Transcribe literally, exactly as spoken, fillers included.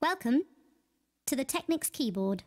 Welcome to the Technics keyboard.